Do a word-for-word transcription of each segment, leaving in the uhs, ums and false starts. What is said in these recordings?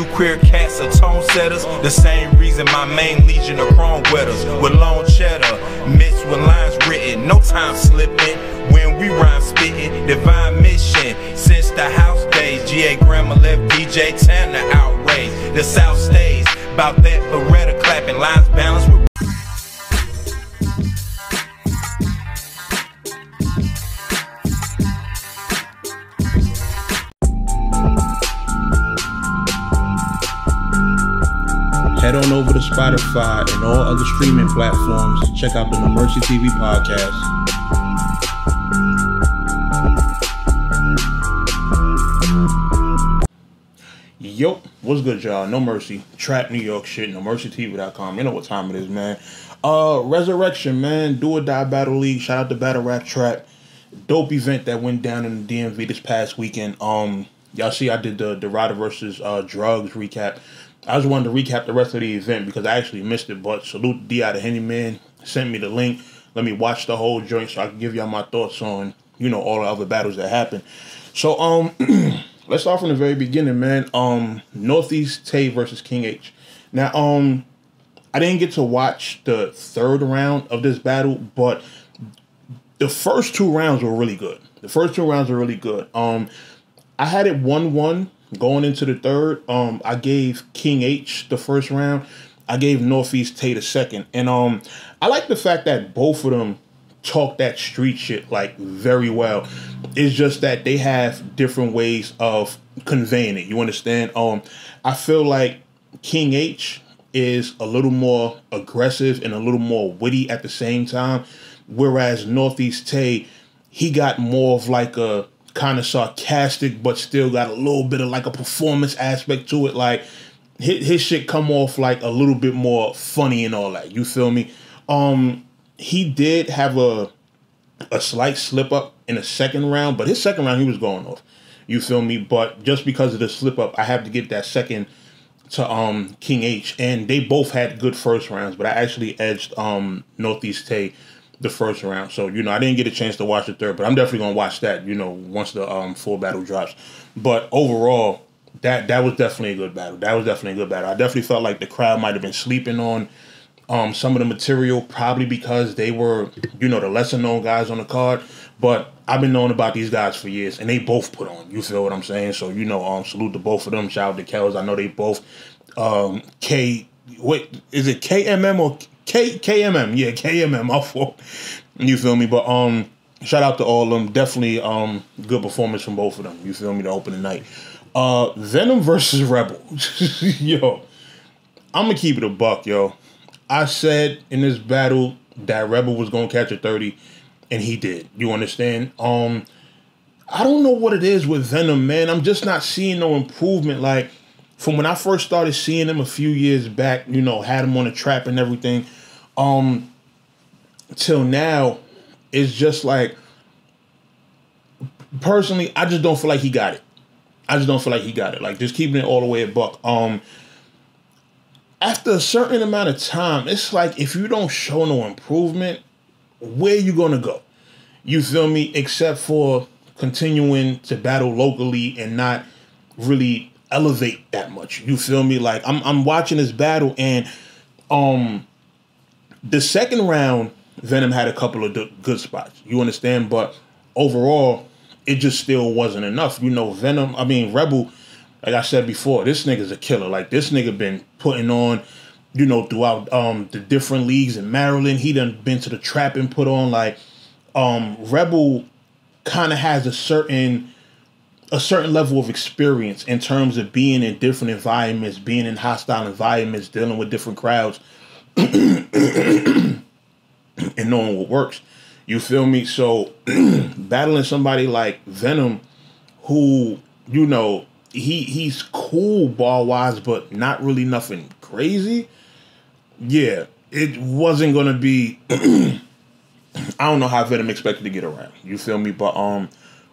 You queer cats are tone setters, the same reason my main legion are wrong wetters. With long cheddar, mixed with lines written, no time slipping when we rhyme spitting. Divine mission since the house days. G A Grandma left D J Tanner outraged. The South stays about that Beretta clapping, lines balanced with. Head on over to Spotify and all other streaming platforms to check out the No Mercy T V podcast. Yo, what's good, y'all? No Mercy, Trap New York shit, no mercy t v dot com. You know what time it is, man. Uh, Resurrection, man. Do or Die Battle League. Shout out to Battle Rap Trap. Dope event that went down in the D M V this past weekend. Um, y'all see I did the, the Rider versus uh, Drugs recap. I just wanted to recap the rest of the event because I actually missed it, but salute D out of Hennyman. Sent me the link. Let me watch the whole joint so I can give y'all my thoughts on, you know, all the other battles that happened. So, um, let's start from the very beginning, man. Um, Northeast Tay versus King H. Now, um, I didn't get to watch the third round of this battle, but the first two rounds were really good. The first two rounds were really good. Um, I had it one one. Going into the third, um, I gave King H the first round. I gave Northeast Tay the second. And um, I like the fact that both of them talk that street shit, like, very well. It's just that they have different ways of conveying it. You understand? Um, I feel like King H is a little more aggressive and a little more witty at the same time, whereas Northeast Tay, he got more of like a kind of sarcastic, but still got a little bit of like a performance aspect to it. Like his, his shit come off like a little bit more funny and all that. You feel me? Um, he did have a a slight slip up in the second round, but his second round he was going off. You feel me? But just because of the slip up, I have to give that second to um King H. And they both had good first rounds, but I actually edged um Northeast Tay the first round. So, you know, I didn't get a chance to watch the third, but I'm definitely going to watch that, you know, once the um, full battle drops. But overall, that that was definitely a good battle. That was definitely a good battle. I definitely felt like the crowd might have been sleeping on um, some of the material, probably because they were, you know, the lesser known guys on the card. But I've been knowing about these guys for years, and they both put on. You feel what I'm saying? So, you know, um, salute to both of them. Shout out to Kells. I know they both um, K... Wait, is it K M M or... K KMM, yeah, K M M, I thought. You feel me? But um, shout out to all of them. Definitely um, good performance from both of them. You feel me? To open the night. Uh, Venom versus Rebel. Yo, I'm going to keep it a buck, yo. I said in this battle that Rebel was going to catch a thirty, and he did. You understand? Um, I don't know what it is with Venom, man. I'm just not seeing no improvement. Like, from when I first started seeing him a few years back, you know, had him on the trap and everything, um, till now, it's just like, personally, I just don't feel like he got it. I just don't feel like he got it. Like, just keeping it all the way at buck. Um, after a certain amount of time, it's like, if you don't show no improvement, where you going to go? You feel me? Except for continuing to battle locally and not really elevate that much. You feel me? Like, I'm I'm watching this battle, and um the second round Venom had a couple of good spots. You understand? But overall, it just still wasn't enough. You know, Venom, I mean Rebel, like I said before, this nigga's a killer. Like, this nigga been putting on, you know, throughout um the different leagues in Maryland. He done been to the trap and put on. Like, um Rebel kind of has a certain A certain level of experience in terms of being in different environments, being in hostile environments, dealing with different crowds, and knowing what works. You feel me? So battling somebody like Venom, who, you know, he he's cool ball wise, but not really nothing crazy. Yeah, it wasn't gonna be. I don't know how Venom expected to get around. You feel me? But um,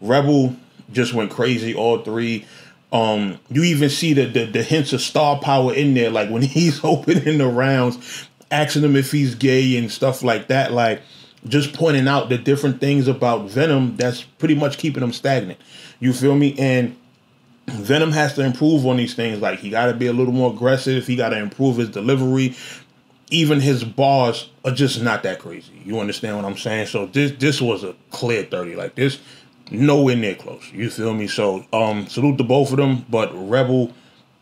Rebel just went crazy, all three. Um, you even see the, the the hints of star power in there, like when he's opening the rounds, asking him if he's gay and stuff like that, like just pointing out the different things about Venom that's pretty much keeping him stagnant. You feel me? And Venom has to improve on these things. Like, he got to be a little more aggressive. He got to improve his delivery. Even his bars are just not that crazy. You understand what I'm saying? So this this was a clear thirty. Like, this, nowhere near close. You feel me? So um, salute to both of them. But Rebel,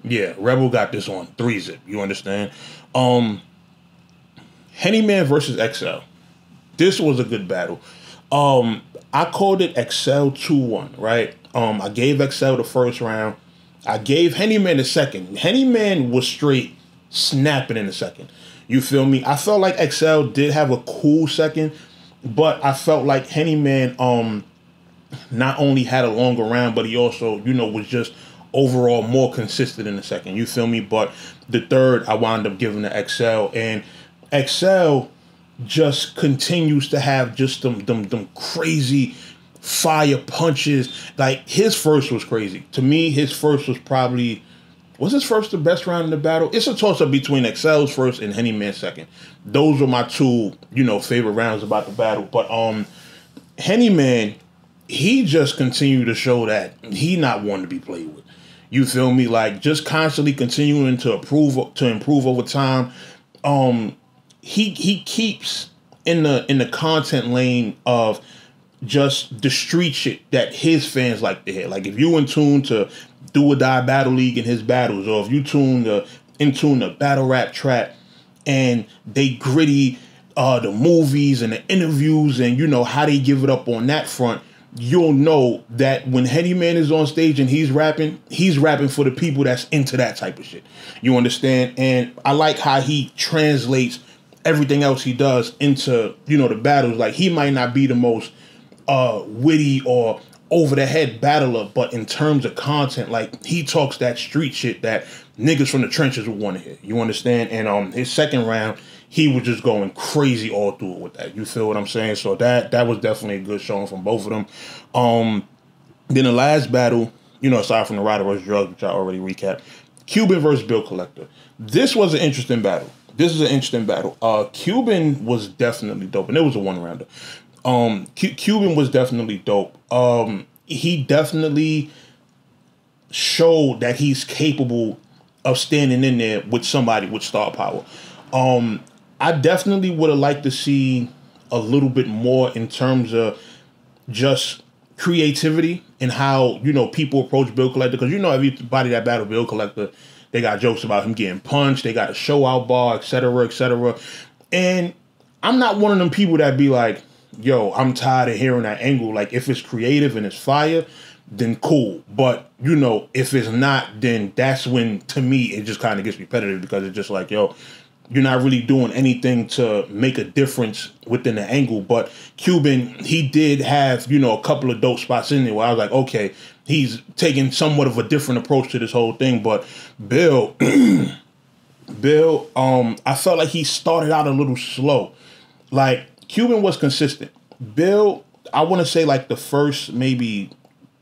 yeah, Rebel got this on three zip. You understand? Um, Hennyman versus X L. This was a good battle. Um, I called it X L two one, right? Um, I gave X L the first round. I gave Hennyman the second. Hennyman was straight snapping in the second. You feel me? I felt like X L did have a cool second, but I felt like Hennyman um, not only had a longer round, but he also, you know, was just overall more consistent in the second. You feel me? But the third, I wound up giving to X L. And X L just continues to have just them, them, them crazy fire punches. Like, his first was crazy. To me, his first was probably, was his first the best round in the battle? It's a toss-up between X L's first and Hennyman's second. Those were my two, you know, favorite rounds about the battle. But um, Hennyman, he just continued to show that he not one to be played with. You feel me? Like, just constantly continuing to improve to improve over time. Um, he he keeps in the in the content lane of just the street shit that his fans like to hear. Like, if you in tune to Do or Die Battle League and his battles, or if you tune the in tune to Battle Rap Trap and they gritty uh the movies and the interviews and you know how they give it up on that front, you'll know that when Hennyman is on stage and he's rapping, he's rapping for the people that's into that type of shit. You understand? And I like how he translates everything else he does into, you know, the battles. Like, he might not be the most uh witty or over the head battler, but in terms of content, like, he talks that street shit that niggas from the trenches would want to hear. You understand? And um, his second round, he was just going crazy all through it with that. You feel what I'm saying? So that that was definitely a good showing from both of them. Um, then the last battle, you know, aside from the Rider versus Drugs, which I already recapped, Quban versus Bill Collector. This was an interesting battle. This is an interesting battle. Uh, Quban was definitely dope, and it was a one rounder. Um, Q Quban was definitely dope. Um, he definitely showed that he's capable of standing in there with somebody with star power. Um, I definitely would have liked to see a little bit more in terms of just creativity and how, you know, people approach Bill Collector. Because, you know, everybody that battled Bill Collector, they got jokes about him getting punched. They got a show out bar, et cetera, et cetera. And I'm not one of them people that be like, yo, I'm tired of hearing that angle. Like, if it's creative and it's fire, then cool. But, you know, if it's not, then that's when, to me, it just kind of gets repetitive, because it's just like, yo, you're not really doing anything to make a difference within the angle. But Quban, he did have, you know, a couple of dope spots in there where I was like, okay, he's taking somewhat of a different approach to this whole thing. But Bill, Bill, um, I felt like he started out a little slow. Like, Quban was consistent. Bill, I want to say like the first maybe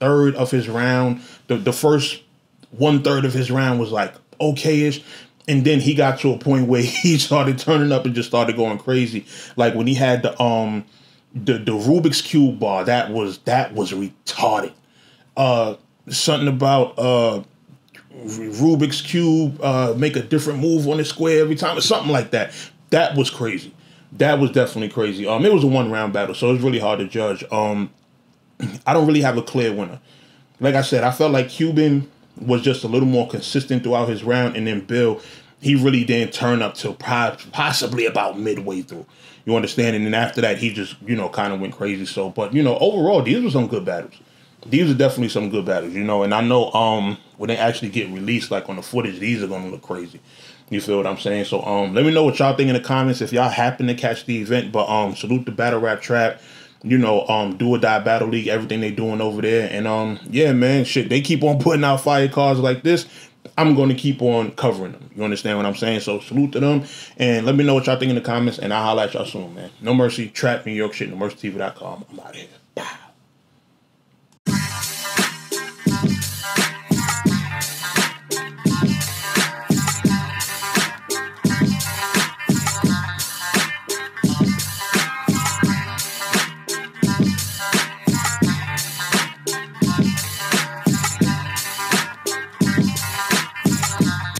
third of his round, the, the first one third of his round was like okay-ish. And then he got to a point where he started turning up and just started going crazy. Like when he had the um the, the Rubik's Cube bar, that was that was retarded. Uh something about uh Rubik's Cube, uh make a different move on the square every time or something like that. That was crazy. That was definitely crazy. Um, it was a one-round battle, so it's really hard to judge. Um, I don't really have a clear winner. Like I said, I felt like Quban was just a little more consistent throughout his round, and then Bill, he really didn't turn up till possibly about midway through. You understand? And then after that, he just, you know, kind of went crazy. So, but, you know, overall, these were some good battles. These are definitely some good battles, you know. And I know um, when they actually get released, like on the footage, these are going to look crazy. You feel what I'm saying? So um, let me know what y'all think in the comments if y'all happen to catch the event. But um, salute the Battle Rap Trap, you know, um, Do or Die Battle League, everything they doing over there. And um, yeah, man, shit, they keep on putting out fire cards like this. I'm going to keep on covering them. You understand what I'm saying? So salute to them. And let me know what y'all think in the comments, and I'll holler at y'all soon, man. No Mercy, Trap New York shit, no mercy T V dot com. I'm out of here.